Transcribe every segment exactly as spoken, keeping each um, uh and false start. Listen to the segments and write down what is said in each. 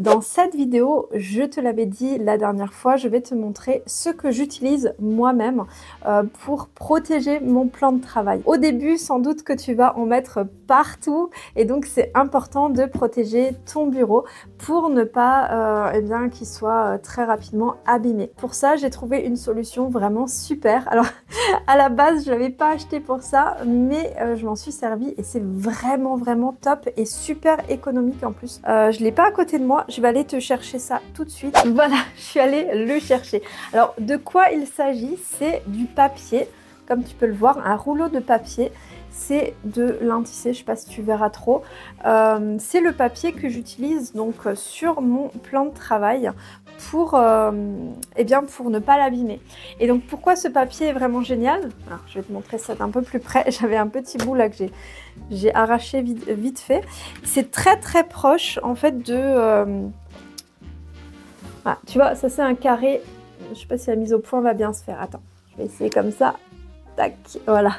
Dans cette vidéo, je te l'avais dit la dernière fois, je vais te montrer ce que j'utilise moi-même euh, pour protéger mon plan de travail. Au début, sans doute que tu vas en mettre partout et donc c'est important de protéger ton bureau pour ne pas euh, eh bien, qu'il soit très rapidement abîmé. Pour ça, j'ai trouvé une solution vraiment super. Alors, à la base, je ne l'avais pas acheté pour ça, mais euh, je m'en suis servie et c'est vraiment, vraiment top et super économique en plus. Euh, je ne l'ai pas à côté de moi. Je vais aller te chercher ça tout de suite. Voilà, je suis allée le chercher. Alors, de quoi il s'agit? C'est du papier, comme tu peux le voir, un rouleau de papier. C'est de l'intissé, je ne sais pas si tu verras trop. Euh, c'est le papier que j'utilise donc sur mon plan de travail pour, euh, eh bien, pour ne pas l'abîmer. Et donc, pourquoi ce papier est vraiment génial? Alors, je vais te montrer ça d'un peu plus près. J'avais un petit bout là que j'ai... j'ai arraché vite, vite fait. C'est très très proche en fait de... Euh... Ah, tu vois, ça c'est un carré. Je sais pas si la mise au point va bien se faire. Attends, je vais essayer comme ça. Tac, voilà.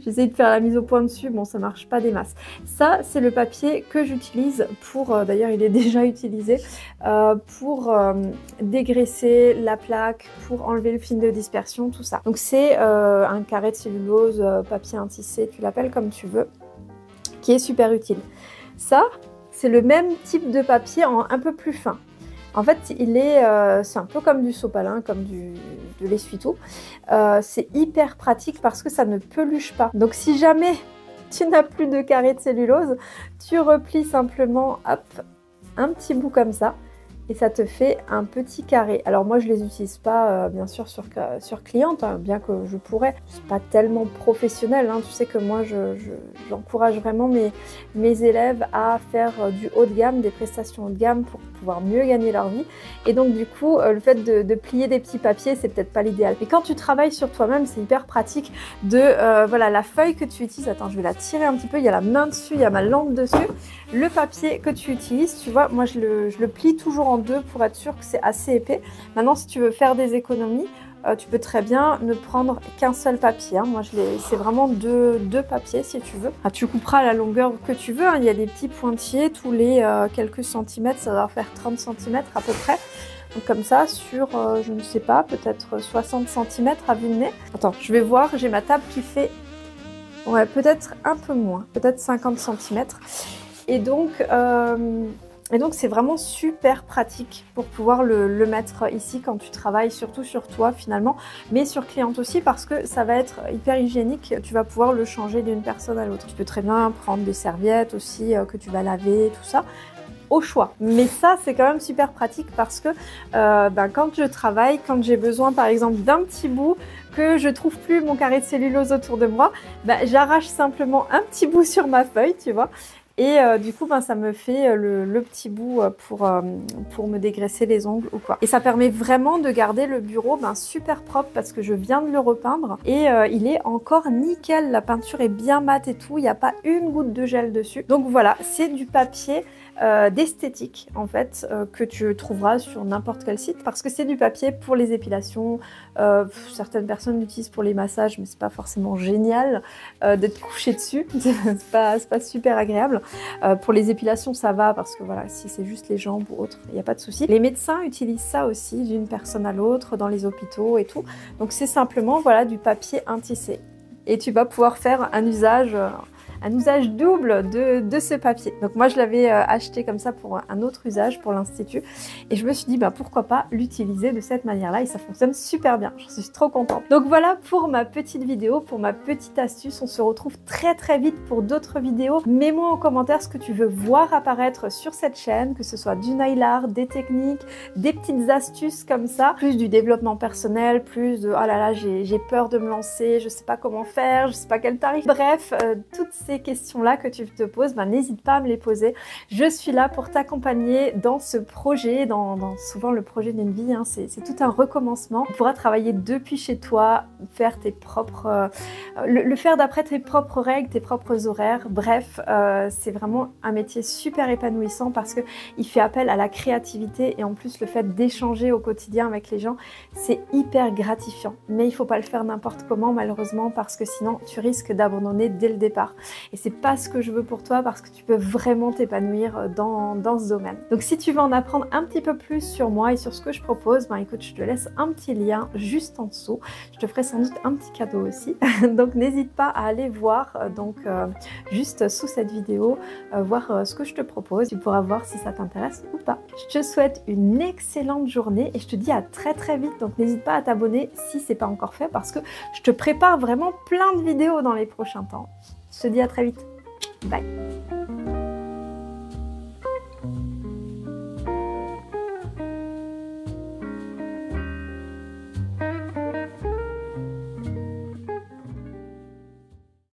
J'essaie de faire la mise au point dessus. Bon, ça marche pas des masses. Ça, c'est le papier que j'utilise pour... Euh, d'ailleurs, il est déjà utilisé euh, pour euh, dégraisser la plaque, pour enlever le film de dispersion, tout ça. Donc, c'est euh, un carré de cellulose, euh, papier intissé, tu l'appelles comme tu veux, qui est super utile. Ça, c'est le même type de papier en un peu plus fin. En fait, il est, euh, c'est un peu comme du sopalin, comme du, de l'essuie-tout. Euh, c'est hyper pratique parce que ça ne peluche pas. Donc, si jamais tu n'as plus de carré de cellulose, tu replies simplement, hop, un petit bout comme ça. Et ça te fait un petit carré. Alors moi, je les utilise pas, euh, bien sûr, sur, sur cliente, hein, bien que je pourrais. C'est pas tellement professionnel, hein. Tu sais que moi, je, je, j'encourage vraiment mes, mes élèves à faire du haut de gamme, des prestations haut de gamme pour pouvoir mieux gagner leur vie. Et donc, du coup, euh, le fait de, de plier des petits papiers, c'est peut-être pas l'idéal. Et quand tu travailles sur toi-même, c'est hyper pratique de, euh, voilà, la feuille que tu utilises. Attends, je vais la tirer un petit peu. Il y a la main dessus, il y a ma lampe dessus. Le papier que tu utilises, tu vois, moi, je le, je le plie toujours en deux pour être sûr que c'est assez épais. Maintenant, si tu veux faire des économies, euh, tu peux très bien ne prendre qu'un seul papier, hein. Moi, je les, c'est vraiment deux, deux papiers si tu veux. Ah, tu couperas à la longueur que tu veux, hein. Il y a des petits pointillers tous les euh, quelques centimètres, ça doit faire trente centimètres à peu près. Donc, comme ça, sur, euh, je ne sais pas, peut-être soixante centimètres à vue de nez. Attends, je vais voir, j'ai ma table qui fait, ouais, peut-être un peu moins, peut-être cinquante centimètres. Et donc... Euh... Et donc, c'est vraiment super pratique pour pouvoir le, le mettre ici quand tu travailles, surtout sur toi finalement, mais sur cliente aussi parce que ça va être hyper hygiénique. Tu vas pouvoir le changer d'une personne à l'autre. Tu peux très bien prendre des serviettes aussi euh, que tu vas laver, tout ça, au choix. Mais ça, c'est quand même super pratique parce que euh, ben, quand je travaille, quand j'ai besoin par exemple d'un petit bout, que je trouve plus mon carré de cellulose autour de moi, ben, j'arrache simplement un petit bout sur ma feuille, tu vois. Et euh, du coup, ben, ça me fait le, le petit bout pour, euh, pour me dégraisser les ongles ou quoi. Et ça permet vraiment de garder le bureau ben, super propre parce que je viens de le repeindre. Et euh, il est encore nickel, la peinture est bien mate et tout, il n'y a pas une goutte de gel dessus. Donc voilà, c'est du papier euh, d'esthétique en fait euh, que tu trouveras sur n'importe quel site parce que c'est du papier pour les épilations. Euh, certaines personnes l'utilisent pour les massages, mais c'est pas forcément génial euh, d'être couché dessus, c'est pas, c'est pas super agréable. Euh, pour les épilations, ça va parce que voilà, si c'est juste les jambes ou autre, il n'y a pas de souci. Les médecins utilisent ça aussi d'une personne à l'autre dans les hôpitaux et tout. Donc c'est simplement voilà du papier intissé et tu vas pouvoir faire un usage, euh, un usage double de, de ce papier. Donc moi je l'avais euh, acheté comme ça pour un autre usage pour l'institut et je me suis dit bah pourquoi pas l'utiliser de cette manière-là et ça fonctionne super bien. Je suis trop contente. Donc voilà pour ma petite vidéo, pour ma petite astuce. On se retrouve très très vite pour d'autres vidéos. Mets-moi en commentaire ce que tu veux voir apparaître sur cette chaîne, que ce soit du nail art, des techniques, des petites astuces comme ça, plus du développement personnel, plus de oh là là j'ai j'ai peur de me lancer, je sais pas comment faire, je sais pas quel tarif. Bref, euh, toutes ces Ces questions-là que tu te poses, ben, n'hésite pas à me les poser. Je suis là pour t'accompagner dans ce projet, dans, dans souvent le projet d'une vie, hein, c'est tout un recommencement. Tu pourras travailler depuis chez toi, faire tes propres, euh, le, le faire d'après tes propres règles, tes propres horaires. Bref, euh, c'est vraiment un métier super épanouissant parce que il fait appel à la créativité et en plus le fait d'échanger au quotidien avec les gens, c'est hyper gratifiant. Mais il faut pas le faire n'importe comment malheureusement parce que sinon tu risques d'abandonner dès le départ. et c'est pas ce que je veux pour toi, parce que tu peux vraiment t'épanouir dans, dans ce domaine. Donc si tu veux en apprendre un petit peu plus sur moi et sur ce que je propose, ben écoute, je te laisse un petit lien juste en dessous. Je te ferai sans doute un petit cadeau aussi. Donc n'hésite pas à aller voir, donc euh, juste sous cette vidéo, euh, voir euh, ce que je te propose. Tu pourras voir si ça t'intéresse ou pas. Je te souhaite une excellente journée et je te dis à très très vite. Donc n'hésite pas à t'abonner si c'est pas encore fait, parce que je te prépare vraiment plein de vidéos dans les prochains temps. Je te dis à très vite. Bye.